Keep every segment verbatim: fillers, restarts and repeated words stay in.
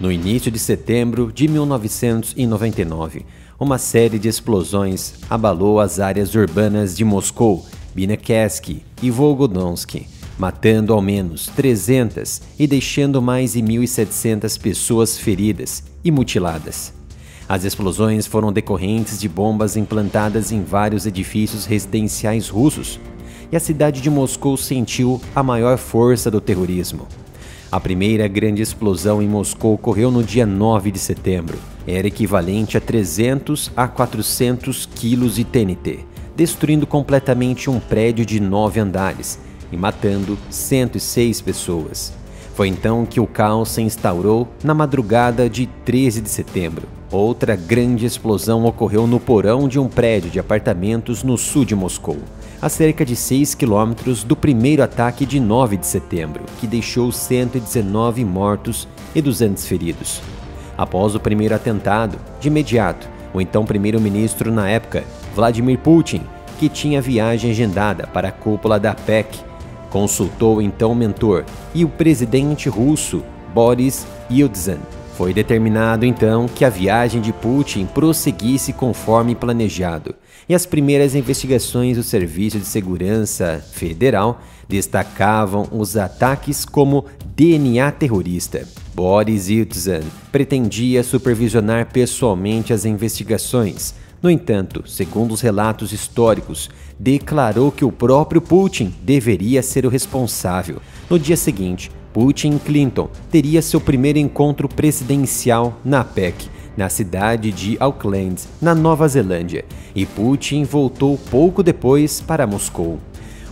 No início de setembro de mil novecentos e noventa e nove, uma série de explosões abalou as áreas urbanas de Moscou, Binakesk e Volgodonsk, matando ao menos trezentas e deixando mais de mil e setecentas pessoas feridas e mutiladas. As explosões foram decorrentes de bombas implantadas em vários edifícios residenciais russos, e a cidade de Moscou sentiu a maior força do terrorismo. A primeira grande explosão em Moscou ocorreu no dia nove de setembro. Era equivalente a trezentos a quatrocentos quilos de T N T, destruindo completamente um prédio de nove andares e matando cento e seis pessoas. Foi então que o caos se instaurou na madrugada de treze de setembro. Outra grande explosão ocorreu no porão de um prédio de apartamentos no sul de Moscou, a cerca de seis quilômetros do primeiro ataque de nove de setembro, que deixou cento e dezenove mortos e duzentos feridos. Após o primeiro atentado, de imediato, o então primeiro-ministro na época, Vladimir Putin, que tinha viagem agendada para a cúpula da A P E C, consultou o então mentor e o presidente russo Boris Yeltsin. Foi determinado então que a viagem de Putin prosseguisse conforme planejado, e as primeiras investigações do Serviço de Segurança Federal destacavam os ataques como D N A terrorista. Boris Yeltsin pretendia supervisionar pessoalmente as investigações. No entanto, segundo os relatos históricos, declarou que o próprio Putin deveria ser o responsável. No dia seguinte, Putin e Clinton teria seu primeiro encontro presidencial na A P E C, na cidade de Auckland, na Nova Zelândia, e Putin voltou pouco depois para Moscou.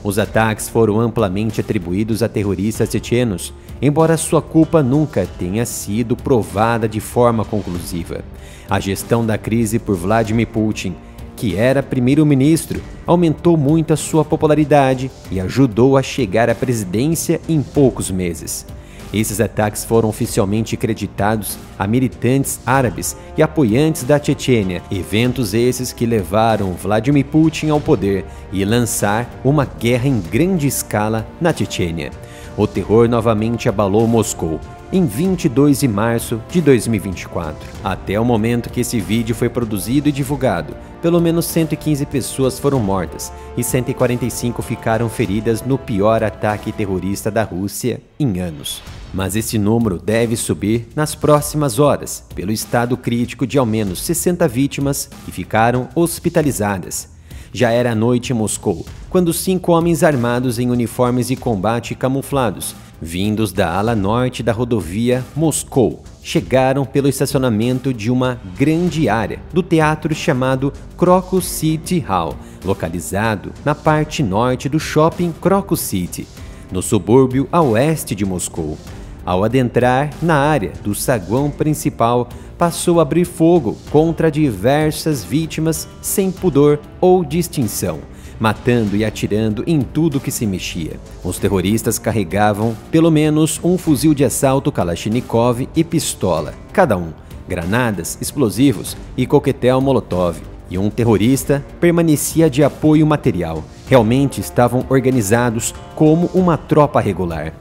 Os ataques foram amplamente atribuídos a terroristas tchetchenos, embora sua culpa nunca tenha sido provada de forma conclusiva. A gestão da crise por Vladimir Putin, que era primeiro-ministro, aumentou muito a sua popularidade e ajudou a chegar à presidência em poucos meses. Esses ataques foram oficialmente creditados a militantes árabes e apoiantes da Tchétchênia, eventos esses que levaram Vladimir Putin ao poder e lançar uma guerra em grande escala na Tchétchênia. O terror novamente abalou Moscou em vinte e dois de março de dois mil e vinte e quatro. Até o momento que esse vídeo foi produzido e divulgado, pelo menos cento e quinze pessoas foram mortas e cento e quarenta e cinco ficaram feridas no pior ataque terrorista da Rússia em anos. Mas esse número deve subir nas próximas horas, pelo estado crítico de ao menos sessenta vítimas que ficaram hospitalizadas. Já era noite em Moscou, quando cinco homens armados em uniformes de combate camuflados, vindos da ala norte da rodovia Moscou, chegaram pelo estacionamento de uma grande área do teatro chamado Crocus City Hall, localizado na parte norte do shopping Crocus City, no subúrbio a oeste de Moscou. Ao adentrar na área do saguão principal, passou a abrir fogo contra diversas vítimas sem pudor ou distinção, matando e atirando em tudo que se mexia. Os terroristas carregavam pelo menos um fuzil de assalto Kalashnikov e pistola, cada um, granadas, explosivos e coquetel Molotov, e um terrorista permanecia de apoio material. Realmente estavam organizados como uma tropa regular.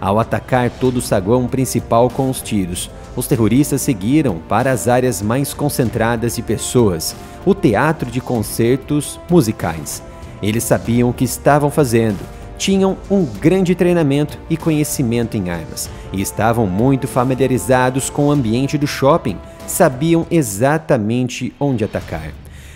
Ao atacar todo o saguão principal com os tiros, os terroristas seguiram para as áreas mais concentradas de pessoas, o teatro de concertos musicais. Eles sabiam o que estavam fazendo, tinham um grande treinamento e conhecimento em armas, e estavam muito familiarizados com o ambiente do shopping, sabiam exatamente onde atacar.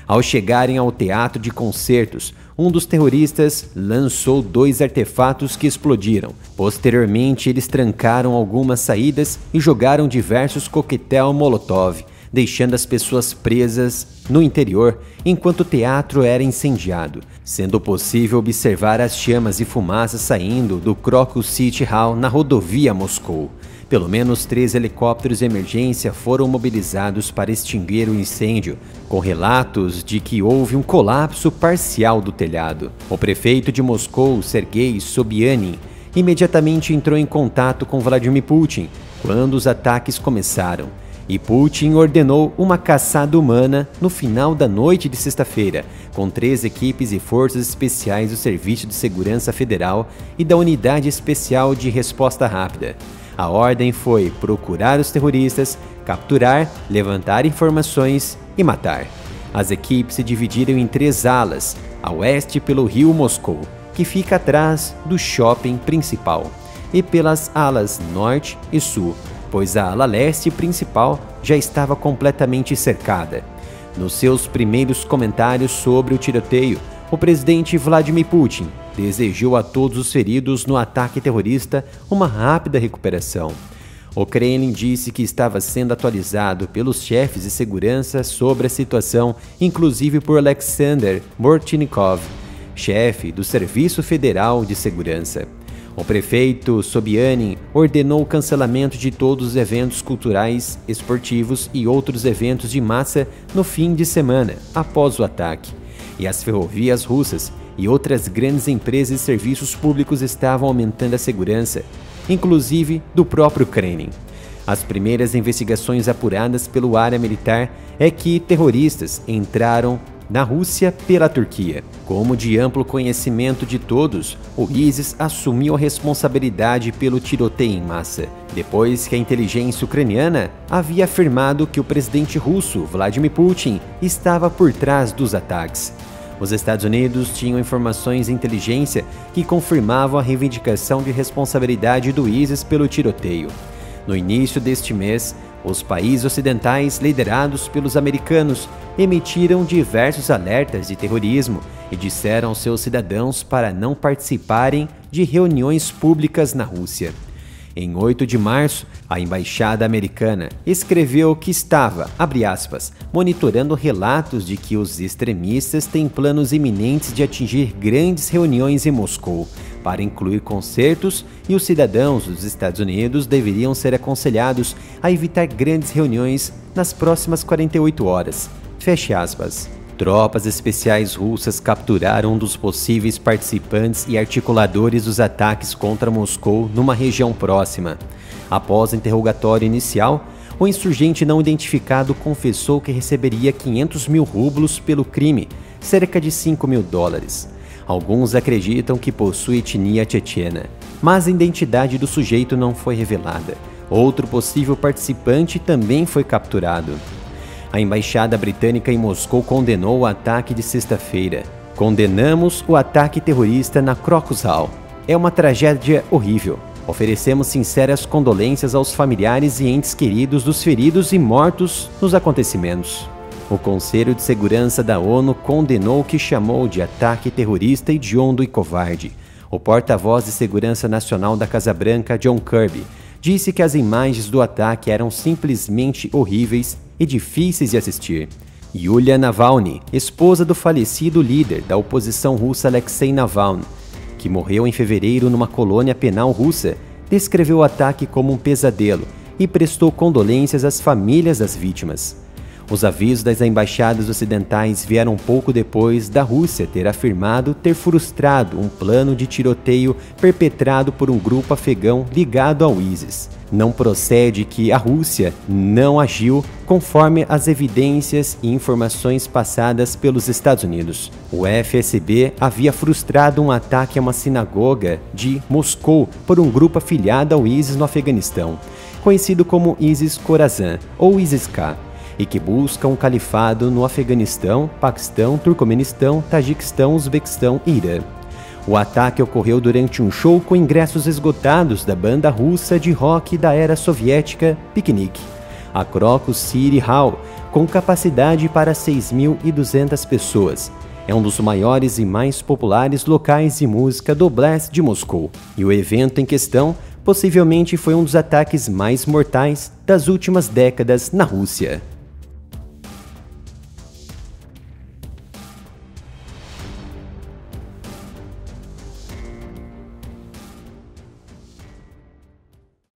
Ao chegarem ao teatro de concertos, um dos terroristas lançou dois artefatos que explodiram. Posteriormente, eles trancaram algumas saídas e jogaram diversos coquetel Molotov, deixando as pessoas presas no interior enquanto o teatro era incendiado, sendo possível observar as chamas e fumaça saindo do Crocus City Hall na rodovia Moscou. Pelo menos três helicópteros de emergência foram mobilizados para extinguir o incêndio, com relatos de que houve um colapso parcial do telhado. O prefeito de Moscou, Sergei Sobyanin, imediatamente entrou em contato com Vladimir Putin quando os ataques começaram, e Putin ordenou uma caçada humana no final da noite de sexta-feira, com três equipes e forças especiais do Serviço de Segurança Federal e da Unidade Especial de Resposta Rápida. A ordem foi procurar os terroristas, capturar, levantar informações e matar. As equipes se dividiram em três alas, a oeste pelo rio Moscou, que fica atrás do shopping principal, e pelas alas norte e sul, pois a ala leste principal já estava completamente cercada. Nos seus primeiros comentários sobre o tiroteio, o presidente Vladimir Putin desejou a todos os feridos no ataque terrorista uma rápida recuperação. O Kremlin disse que estava sendo atualizado pelos chefes de segurança sobre a situação, inclusive por Alexander Mortinikov, chefe do Serviço Federal de Segurança. O prefeito Sobyanin ordenou o cancelamento de todos os eventos culturais, esportivos e outros eventos de massa no fim de semana após o ataque. E as ferrovias russas e outras grandes empresas e serviços públicos estavam aumentando a segurança, inclusive do próprio Kremlin. As primeiras investigações apuradas pelo área militar é que terroristas entraram na Rússia pela Turquia. Como de amplo conhecimento de todos, o ISIS assumiu a responsabilidade pelo tiroteio em massa, depois que a inteligência ucraniana havia afirmado que o presidente russo, Vladimir Putin, estava por trás dos ataques. Os Estados Unidos tinham informações de inteligência que confirmavam a reivindicação de responsabilidade do ISIS pelo tiroteio. No início deste mês, os países ocidentais, liderados pelos americanos, emitiram diversos alertas de terrorismo e disseram aos seus cidadãos para não participarem de reuniões públicas na Rússia. Em oito de março, a embaixada americana escreveu que estava, abre aspas, monitorando relatos de que os extremistas têm planos iminentes de atingir grandes reuniões em Moscou, para incluir concertos, e os cidadãos dos Estados Unidos deveriam ser aconselhados a evitar grandes reuniões nas próximas quarenta e oito horas. Fecha aspas. Tropas especiais russas capturaram um dos possíveis participantes e articuladores dos ataques contra Moscou numa região próxima. Após o interrogatório inicial, o insurgente não identificado confessou que receberia quinhentos mil rublos pelo crime, cerca de cinco mil dólares. Alguns acreditam que possui etnia tchetchena, mas a identidade do sujeito não foi revelada. Outro possível participante também foi capturado. A embaixada britânica em Moscou condenou o ataque de sexta-feira. Condenamos o ataque terrorista na Crocus Hall. É uma tragédia horrível. Oferecemos sinceras condolências aos familiares e entes queridos dos feridos e mortos nos acontecimentos. O Conselho de Segurança da ONU condenou o que chamou de ataque terrorista hediondo e covarde. O porta-voz de Segurança Nacional da Casa Branca, John Kirby, disse que as imagens do ataque eram simplesmente horríveis e difíceis de assistir. Yulia Navalny, esposa do falecido líder da oposição russa Alexei Navalny, que morreu em fevereiro numa colônia penal russa, descreveu o ataque como um pesadelo e prestou condolências às famílias das vítimas. Os avisos das embaixadas ocidentais vieram pouco depois da Rússia ter afirmado ter frustrado um plano de tiroteio perpetrado por um grupo afegão ligado ao ISIS. Não procede que a Rússia não agiu conforme as evidências e informações passadas pelos Estados Unidos. O F S B havia frustrado um ataque a uma sinagoga de Moscou por um grupo afiliado ao ISIS no Afeganistão, conhecido como ISIS-Khorasan ou ISIS-K, e que busca um califado no Afeganistão, Paquistão, Turcomenistão, Tajiquistão, Uzbequistão e Irã. O ataque ocorreu durante um show com ingressos esgotados da banda russa de rock da era soviética Piquenique, a Crocus City Hall, com capacidade para seis mil e duzentas pessoas. É um dos maiores e mais populares locais de música do Blast de Moscou, e o evento em questão possivelmente foi um dos ataques mais mortais das últimas décadas na Rússia.